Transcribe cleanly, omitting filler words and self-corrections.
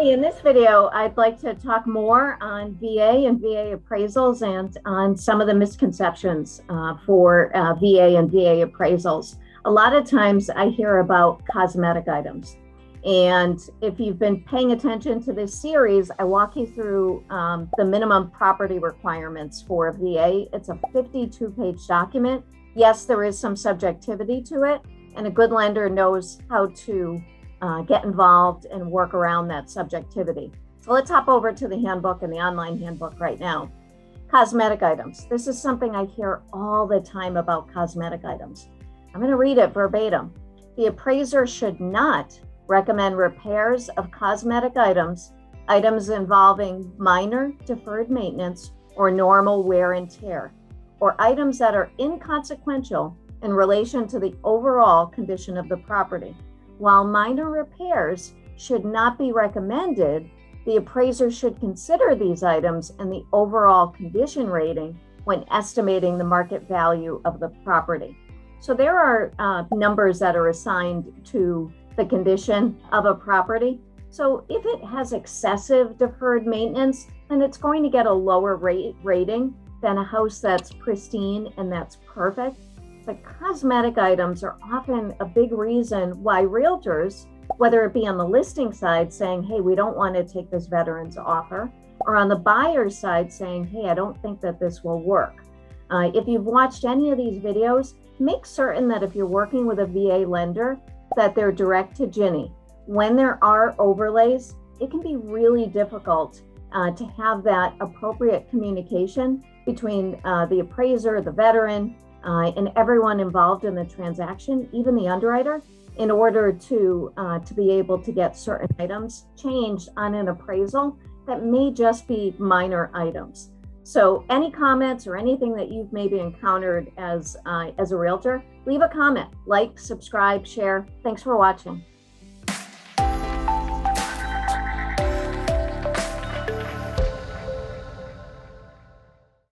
In this video, I'd like to talk more on VA and VA appraisals and on some of the misconceptions for VA and VA appraisals. A lot of times I hear about cosmetic items. And if you've been paying attention to this series, I walk you through the minimum property requirements for a VA. It's a 52-page document. Yes, there is some subjectivity to it, and a good lender knows how to get involved and work around that subjectivity. So let's hop over to the handbook and the online handbook right now. Cosmetic items. This is something I hear all the time about cosmetic items. I'm going to read it verbatim. The appraiser should not recommend repairs of cosmetic items involving minor deferred maintenance or normal wear and tear, or items that are inconsequential in relation to the overall condition of the property. While minor repairs should not be recommended, the appraiser should consider these items and the overall condition rating when estimating the market value of the property. So there are numbers that are assigned to the condition of a property. So if it has excessive deferred maintenance, then it's going to get a lower rating than a house that's pristine and that's perfect. But cosmetic items are often a big reason why realtors, whether it be on the listing side saying, hey, we don't want to take this veteran's offer, or on the buyer's side saying, hey, I don't think that this will work. If you've watched any of these videos, make certain that if you're working with a VA lender, that they're direct to Ginny. When there are overlays, it can be really difficult to have that appropriate communication between the appraiser, the veteran, and everyone involved in the transaction, even the underwriter, in order to be able to get certain items changed on an appraisal that may just be minor items. So any comments or anything that you've maybe encountered as a realtor, leave a comment, like, subscribe, share. Thanks for watching.